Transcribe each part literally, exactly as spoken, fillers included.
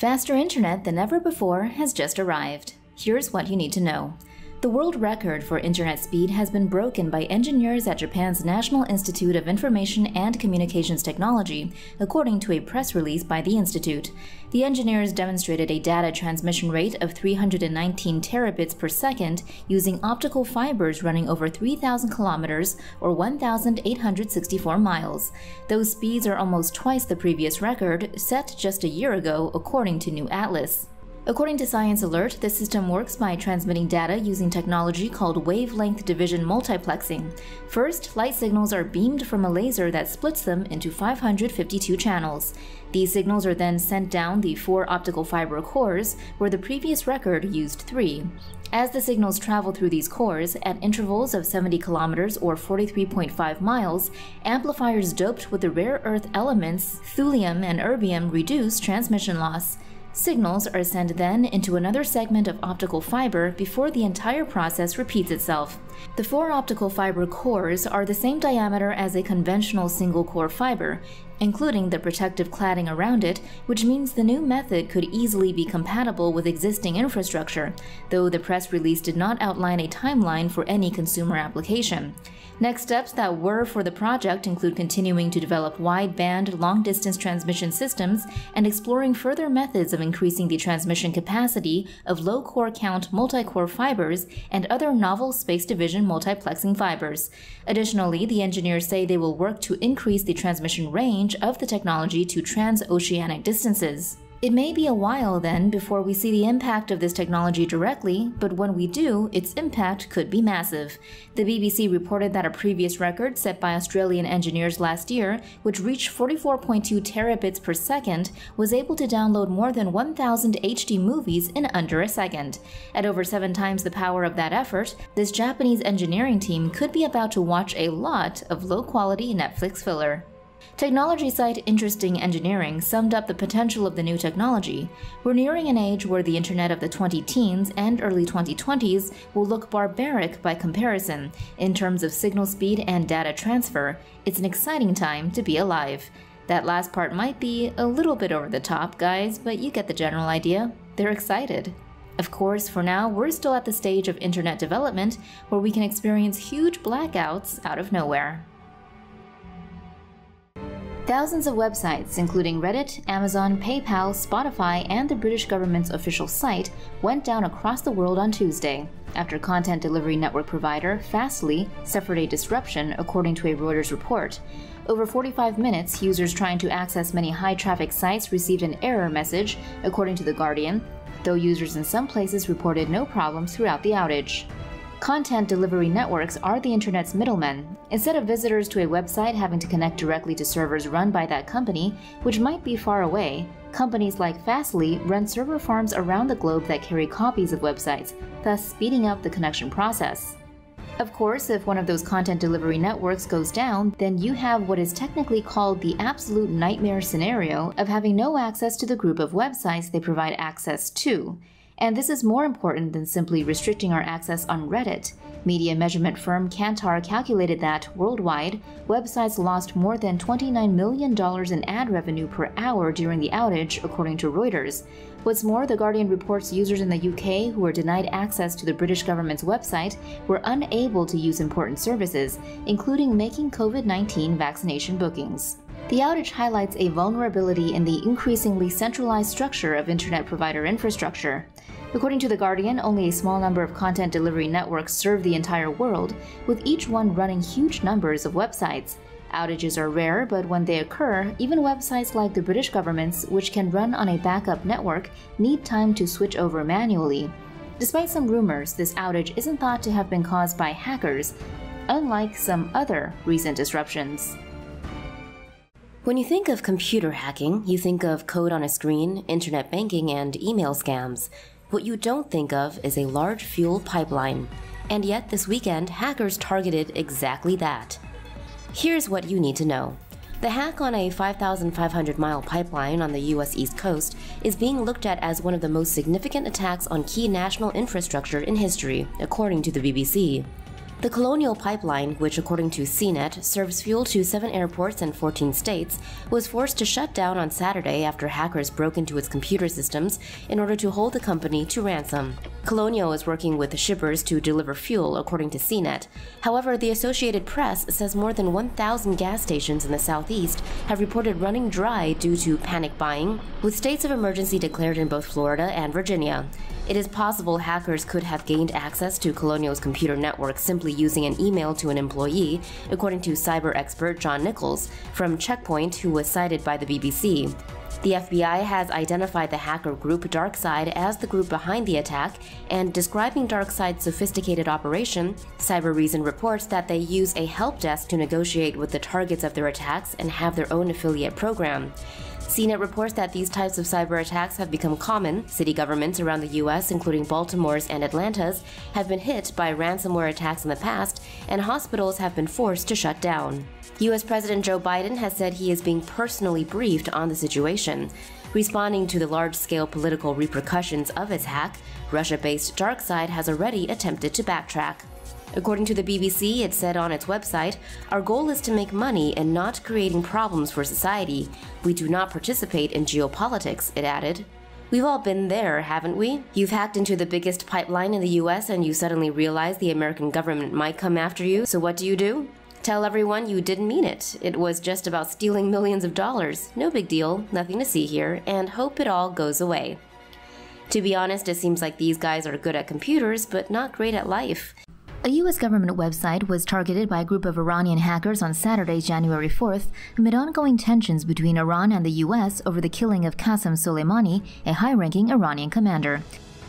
Faster internet than ever before has just arrived. Here's what you need to know. The world record for internet speed has been broken by engineers at Japan's National Institute of Information and Communications Technology, according to a press release by the institute. The engineers demonstrated a data transmission rate of three hundred nineteen terabits per second using optical fibers running over three thousand kilometers or one thousand eight hundred sixty-four miles. Those speeds are almost twice the previous record, set just a year ago, according to New Atlas. According to Science Alert, the system works by transmitting data using technology called wavelength division multiplexing. First, light signals are beamed from a laser that splits them into five hundred fifty-two channels. These signals are then sent down the four optical fiber cores, where the previous record used three. As the signals travel through these cores, at intervals of seventy kilometers or forty-three point five miles, amplifiers doped with the rare earth elements thulium and erbium reduce transmission loss. Signals are sent then into another segment of optical fiber before the entire process repeats itself. The four optical fiber cores are the same diameter as a conventional single-core fiber, including the protective cladding around it, which means the new method could easily be compatible with existing infrastructure, though the press release did not outline a timeline for any consumer application. Next steps that were for the project include continuing to develop wideband, long-distance transmission systems and exploring further methods of increasing the transmission capacity of low-core count multi-core fibers and other novel space division multiplexing fibers. Additionally, the engineers say they will work to increase the transmission range of the technology to transoceanic distances. It may be a while then before we see the impact of this technology directly, but when we do, its impact could be massive. The B B C reported that a previous record set by Australian engineers last year, which reached forty-four point two terabits per second, was able to download more than one thousand H D movies in under a second. At over seven times the power of that effort, this Japanese engineering team could be about to watch a lot of low-quality Netflix filler. Technology site Interesting Engineering summed up the potential of the new technology. We're nearing an age where the internet of the twenty-teens and early twenty twenties will look barbaric by comparison in terms of signal speed and data transfer. It's an exciting time to be alive. That last part might be a little bit over the top, guys, but you get the general idea. They're excited. Of course, for now, we're still at the stage of internet development where we can experience huge blackouts out of nowhere. Thousands of websites, including Reddit, Amazon, PayPal, Spotify, and the British government's official site, went down across the world on Tuesday, after content delivery network provider Fastly suffered a disruption, according to a Reuters report. Over forty-five minutes, users trying to access many high-traffic sites received an error message, according to The Guardian, though users in some places reported no problems throughout the outage. Content delivery networks are the internet's middlemen. Instead of visitors to a website having to connect directly to servers run by that company, which might be far away, companies like Fastly run server farms around the globe that carry copies of websites, thus speeding up the connection process. Of course, if one of those content delivery networks goes down, then you have what is technically called the absolute nightmare scenario of having no access to the group of websites they provide access to. And this is more important than simply restricting our access on Reddit. Media measurement firm Kantar calculated that, worldwide, websites lost more than twenty-nine million dollars in ad revenue per hour during the outage, according to Reuters. What's more, The Guardian reports users in the U K who were denied access to the British government's website were unable to use important services, including making COVID nineteen vaccination bookings. The outage highlights a vulnerability in the increasingly centralized structure of internet provider infrastructure. According to The Guardian, only a small number of content delivery networks serve the entire world, with each one running huge numbers of websites. Outages are rare, but when they occur, even websites like the British government's, which can run on a backup network, need time to switch over manually. Despite some rumors, this outage isn't thought to have been caused by hackers, unlike some other recent disruptions. When you think of computer hacking, you think of code on a screen, internet banking, and email scams. What you don't think of is a large fuel pipeline. And yet, this weekend, hackers targeted exactly that. Here's what you need to know. The hack on a five thousand five hundred mile pipeline on the U S East Coast is being looked at as one of the most significant attacks on key national infrastructure in history, according to the B B C. The Colonial Pipeline, which according to C net serves fuel to seven airports and fourteen states, was forced to shut down on Saturday after hackers broke into its computer systems in order to hold the company to ransom. Colonial is working with shippers to deliver fuel, according to C net. However, the Associated Press says more than one thousand gas stations in the southeast have reported running dry due to panic buying, with states of emergency declared in both Florida and Virginia. It is possible hackers could have gained access to Colonial's computer network simply using an email to an employee, according to cyber expert John Nichols from Checkpoint, who was cited by the B B C. The F B I has identified the hacker group DarkSide as the group behind the attack, and describing DarkSide's sophisticated operation, Cyber Reason reports that they use a help desk to negotiate with the targets of their attacks and have their own affiliate program. C net reports that these types of cyber attacks have become common. City governments around the U S, including Baltimore's and Atlanta's, have been hit by ransomware attacks in the past, and hospitals have been forced to shut down. U S President Joe Biden has said he is being personally briefed on the situation. Responding to the large-scale political repercussions of its hack, Russia-based DarkSide has already attempted to backtrack. According to the B B C, it said on its website, "Our goal is to make money and not creating problems for society. We do not participate in geopolitics," it added. We've all been there, haven't we? You've hacked into the biggest pipeline in the U S and you suddenly realize the American government might come after you, so what do you do? Tell everyone you didn't mean it. It was just about stealing millions of dollars. No big deal, nothing to see here, and hope it all goes away. To be honest, it seems like these guys are good at computers, but not great at life. A U S government website was targeted by a group of Iranian hackers on Saturday, January fourth, amid ongoing tensions between Iran and the U S over the killing of Qassem Soleimani, a high-ranking Iranian commander.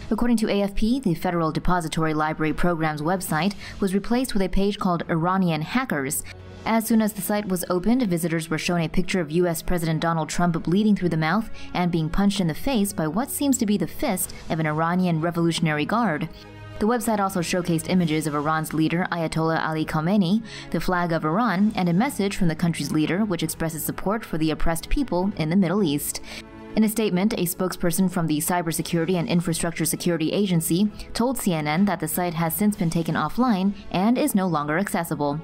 According to A F P, the Federal Depository Library Program's website was replaced with a page called Iranian Hackers. As soon as the site was opened, visitors were shown a picture of U S President Donald Trump bleeding through the mouth and being punched in the face by what seems to be the fist of an Iranian Revolutionary Guard. The website also showcased images of Iran's leader Ayatollah Ali Khamenei, the flag of Iran, and a message from the country's leader which expresses support for the oppressed people in the Middle East. In a statement, a spokesperson from the Cybersecurity and Infrastructure Security Agency told C N N that the site has since been taken offline and is no longer accessible.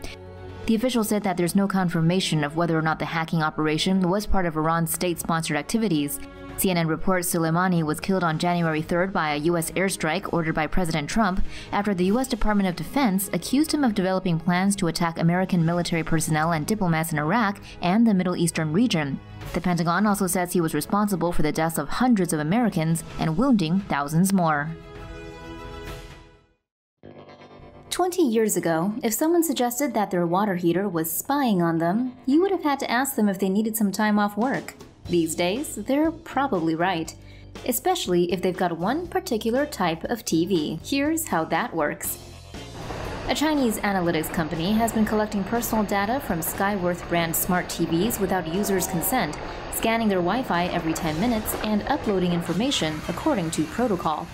The official said that there's no confirmation of whether or not the hacking operation was part of Iran's state-sponsored activities. C N N reports Soleimani was killed on January third by a U S airstrike ordered by President Trump after the U S Department of Defense accused him of developing plans to attack American military personnel and diplomats in Iraq and the Middle Eastern region. The Pentagon also says he was responsible for the deaths of hundreds of Americans and wounding thousands more. Twenty years ago, if someone suggested that their water heater was spying on them, you would have had to ask them if they needed some time off work. These days, they're probably right, especially if they've got one particular type of T V. Here's how that works. A Chinese analytics company has been collecting personal data from Skyworth brand smart T Vs without users' consent, scanning their Wi-Fi every ten minutes and uploading information according to protocol.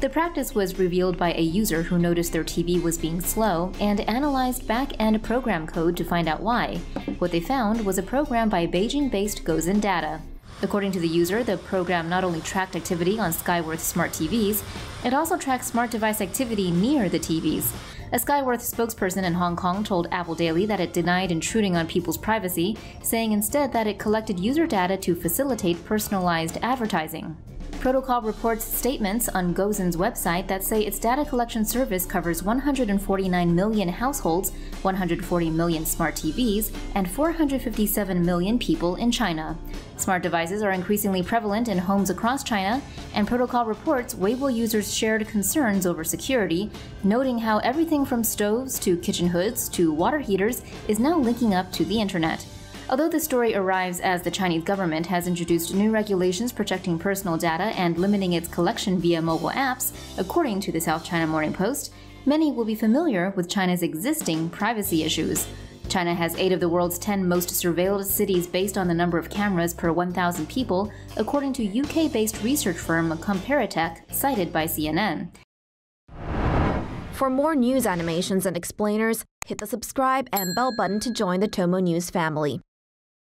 The practice was revealed by a user who noticed their T V was being slow and analyzed back-end program code to find out why. What they found was a program by Beijing-based Gozen Data. According to the user, the program not only tracked activity on Skyworth smart T Vs, it also tracked smart device activity near the T Vs. A Skyworth spokesperson in Hong Kong told Apple Daily that it denied intruding on people's privacy, saying instead that it collected user data to facilitate personalized advertising. Protocol reports statements on Gozen's website that say its data collection service covers one hundred forty-nine million households, one hundred forty million smart T Vs, and four hundred fifty-seven million people in China. Smart devices are increasingly prevalent in homes across China, and Protocol reports Weibo users shared concerns over security, noting how everything from stoves to kitchen hoods to water heaters is now linking up to the internet. Although the story arrives as the Chinese government has introduced new regulations protecting personal data and limiting its collection via mobile apps, according to the South China Morning Post, many will be familiar with China's existing privacy issues. China has eight of the world's ten most surveilled cities based on the number of cameras per one thousand people, according to U K-based research firm Comparatech, cited by C N N. For more news animations and explainers, hit the subscribe and bell button to join the Tomo News family.